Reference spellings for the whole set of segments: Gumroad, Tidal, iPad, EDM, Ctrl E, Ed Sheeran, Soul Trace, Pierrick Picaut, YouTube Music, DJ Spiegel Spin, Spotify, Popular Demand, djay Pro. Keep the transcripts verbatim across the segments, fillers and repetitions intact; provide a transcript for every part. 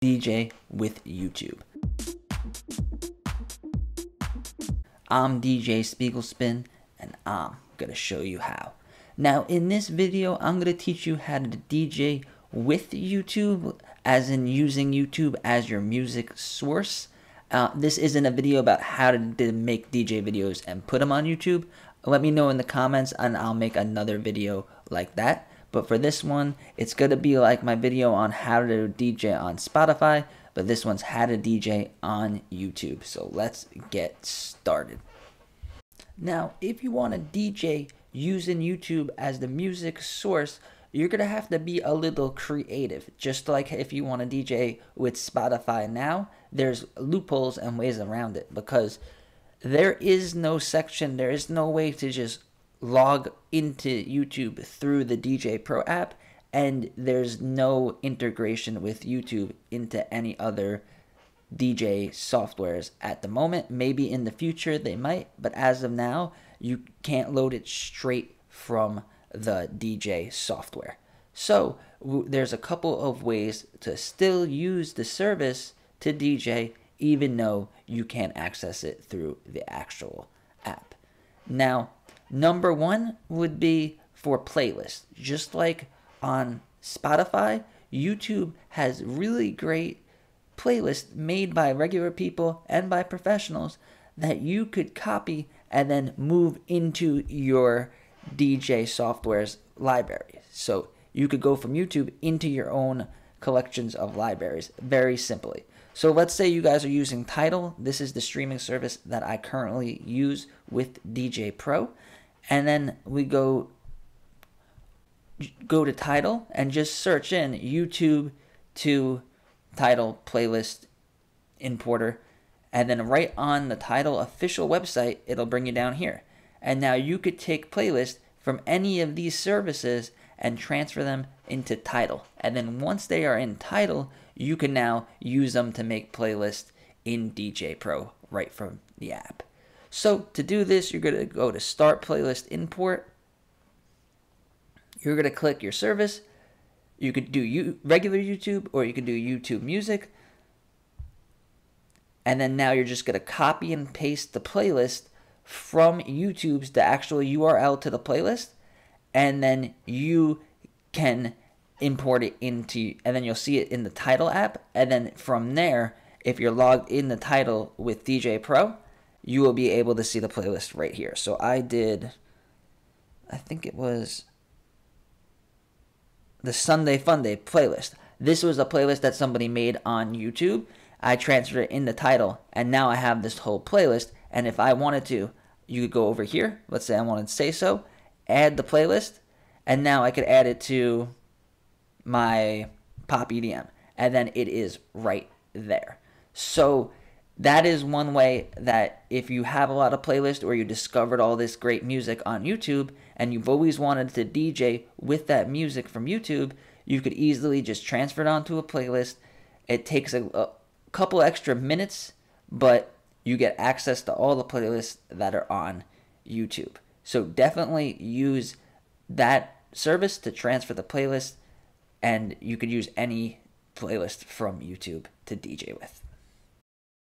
D J with YouTube. I'm D J Spiegel Spin, and I'm gonna show you how. Now in this video, I'm gonna teach you how to D J with YouTube, as in using YouTube as your music source. Uh, this isn't a video about how to, to make D J videos and put them on YouTube. Let me know in the comments and I'll make another video like that. But for this one, it's gonna be like my video on how to D J on Spotify, but this one's how to D J on YouTube. So let's get started. Now, if you want to D J using YouTube as the music source, you're going to have to be a little creative. Just like if you want to D J with Spotify now, there's loopholes and ways around it, because there is no section, there is no way to just log into YouTube through the djay Pro app. And there's no integration with YouTube into any other D J softwares at the moment. Maybe in the future they might, but as of now, you can't load it straight from the D J software. So there's a couple of ways to still use the service to D J, even though you can't access it through the actual app. Now, number one would be for playlists. Just like on Spotify, YouTube has really great playlists made by regular people and by professionals that you could copy and then move into your D J software's library. So you could go from YouTube into your own collections of libraries very simply. So let's say you guys are using Tidal. This is the streaming service that I currently use with djay Pro. And then we go go to Tidal and just search in YouTube to Tidal playlist importer, and then right on the Tidal official website, it'll bring you down here. And now you could take playlists from any of these services and transfer them into Tidal. And then once they are in Tidal, you can now use them to make playlists in djay Pro right from the app. So to do this, you're gonna go to Start Playlist Import. You're going to click your service. You could do you regular YouTube, or you could do YouTube Music. And then now you're just going to copy and paste the playlist from YouTube's, the actual U R L to the playlist. And then you can import it into, and then you'll see it in the Tidal app. And then from there, if you're logged in the Tidal with djay Pro, you will be able to see the playlist right here. So I did, I think it was the Sunday Funday playlist. This was a playlist that somebody made on YouTube. I transferred it in the Tidal, and now I have this whole playlist. And if I wanted to, you could go over here. Let's say I wanted to say so, add the playlist, and now I could add it to my pop E D M, and then it is right there. So that is one way that if you have a lot of playlists, or you discovered all this great music on YouTube and you've always wanted to D J with that music from YouTube, you could easily just transfer it onto a playlist. It takes a, a couple extra minutes, but you get access to all the playlists that are on YouTube. So definitely use that service to transfer the playlist, and you could use any playlist from YouTube to D J with.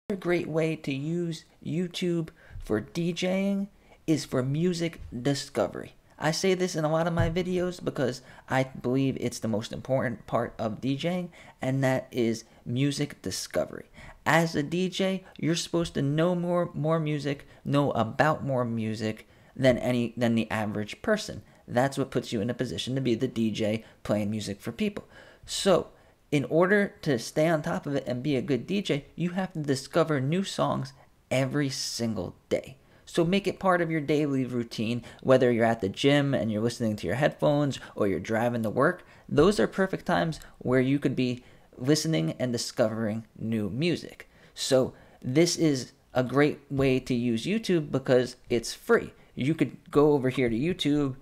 Another great way to use YouTube for DJing is for music discovery. I say this in a lot of my videos because I believe it's the most important part of DJing, and that is music discovery. As a D J, you're supposed to know more more music, know about more music than any than the average person. That's what puts you in a position to be the D J playing music for people. So in order to stay on top of it and be a good D J, you have to discover new songs every single day. So make it part of your daily routine, whether you're at the gym and you're listening to your headphones, or you're driving to work. Those are perfect times where you could be listening and discovering new music. So this is a great way to use YouTube because it's free. You could go over here to YouTube,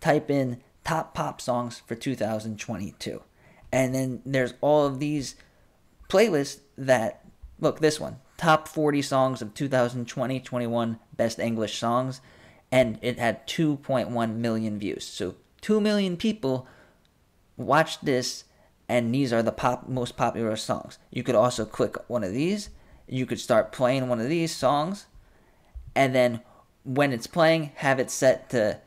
type in top pop songs for two thousand twenty-two. And then there's all of these playlists that, look, this one, top forty songs of two thousand twenty, twenty-one best English songs. And it had two point one million views. So two million people watched this and these are the pop most popular songs. You could also click one of these. You could start playing one of these songs, and then when it's playing, have it set to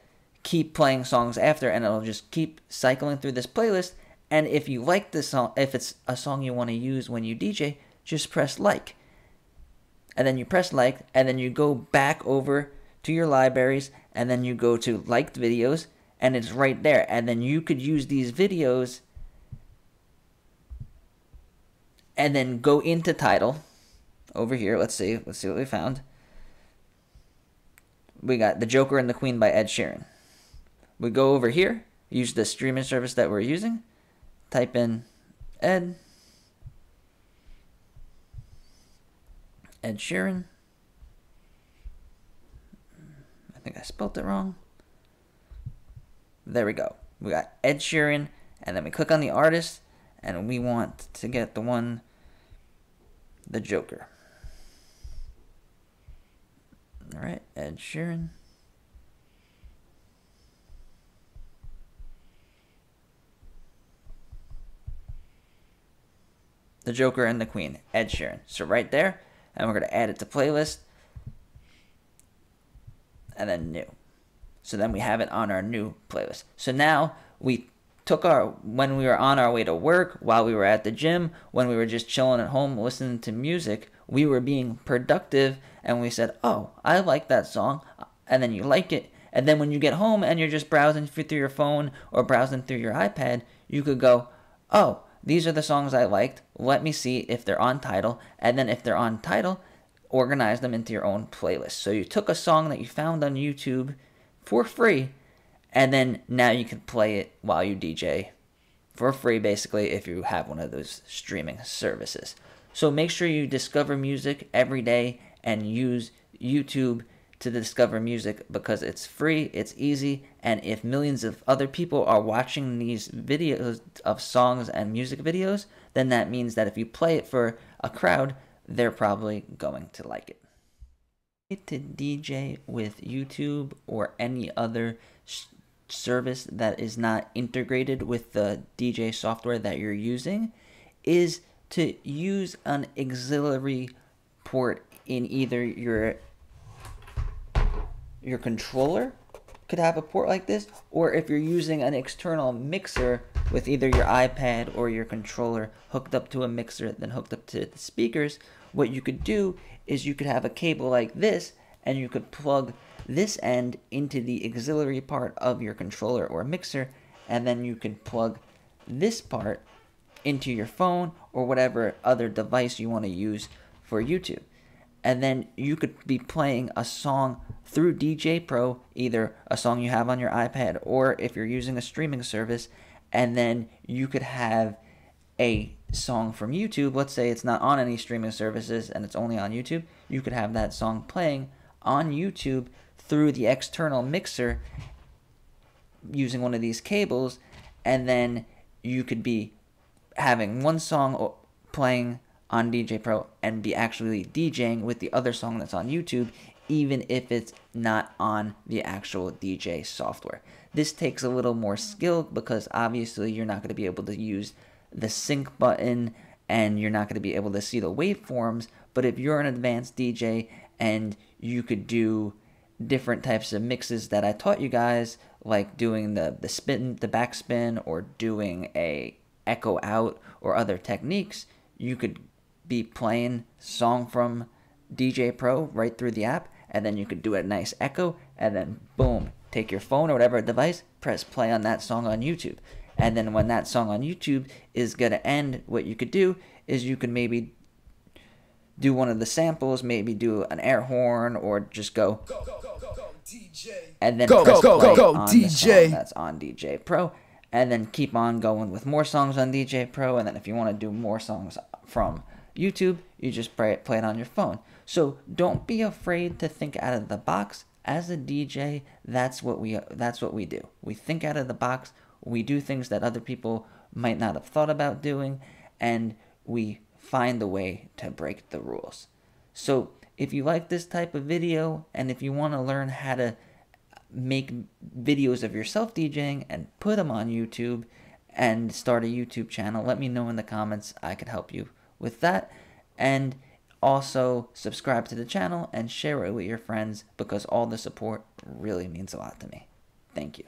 keep playing songs after, and it'll just keep cycling through this playlist. And if you like this song, if it's a song you want to use when you D J, just press like. And then you press like, and then you go back over to your libraries, and then you go to liked videos, and it's right there. And then you could use these videos and then go into Tidal over here. Let's see. Let's see what we found. We got The Joker and the Queen by Ed Sheeran. We go over here, use the streaming service that we're using, type in Ed, Ed Sheeran. I think I spelled it wrong. There we go. We got Ed Sheeran, and then we click on the artist, and we want to get the one, The Joker. All right, Ed Sheeran. The Joker and the Queen, Ed Sheeran. So right there, and we're going to add it to playlist, and then new. So then we have it on our new playlist. So now we took our, when we were on our way to work, while we were at the gym, when we were just chilling at home listening to music, we were being productive, and we said, oh, I like that song, and then you like it. And then when you get home and you're just browsing through your phone or browsing through your iPad, you could go, oh, these are the songs I liked. Let me see if they're on Tidal. And then if they're on Tidal, organize them into your own playlist. So you took a song that you found on YouTube for free, and then now you can play it while you D J for free, basically, if you have one of those streaming services. So make sure you discover music every day and use YouTube to discover music, because it's free, it's easy, and if millions of other people are watching these videos of songs and music videos, then that means that if you play it for a crowd, they're probably going to like it. To D J with YouTube or any other service that is not integrated with the D J software that you're using is to use an auxiliary port in either your your controller could have a port like this, or if you're using an external mixer with either your iPad or your controller hooked up to a mixer, then hooked up to the speakers, what you could do is you could have a cable like this, and you could plug this end into the auxiliary part of your controller or mixer, and then you can plug this part into your phone or whatever other device you want to use for YouTube. And then you could be playing a song through djay Pro, either a song you have on your iPad or if you're using a streaming service, and then you could have a song from YouTube. Let's say it's not on any streaming services and it's only on YouTube. You could have that song playing on YouTube through the external mixer using one of these cables, and then you could be having one song playing on djay Pro and be actually DJing with the other song that's on YouTube, even if it's not on the actual D J software. This takes a little more skill, because obviously you're not going to be able to use the sync button and you're not going to be able to see the waveforms, but if you're an advanced D J and you could do different types of mixes that I taught you guys, like doing the, the spin, the backspin, or doing a echo out or other techniques, you could be playing song from djay Pro right through the app, and then you could do a nice echo, and then boom, take your phone or whatever device, press play on that song on YouTube. And then when that song on YouTube is going to end, what you could do is you could maybe do one of the samples, maybe do an air horn, or just go, go, go, go, go, go D J, and then go, press go, play go, go, go, on D J. The song that's on djay Pro, and then keep on going with more songs on djay Pro. And then if you want to do more songs from YouTube, you just play it, play it on your phone. So don't be afraid to think out of the box. As a D J, that's what we that's what we do. We think out of the box. We do things that other people might not have thought about doing, and we find a way to break the rules. So if you like this type of video, and if you want to learn how to make videos of yourself DJing and put them on YouTube and start a YouTube channel, let me know in the comments. I could help you with that. And also subscribe to the channel and share it with your friends, because all the support really means a lot to me. Thank you.